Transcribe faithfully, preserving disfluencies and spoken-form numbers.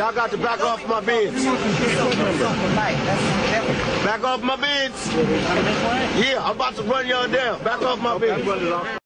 Y'all got to back off my beds. Back off my beds. Yeah, I'm about to run y'all down. Back off my beds.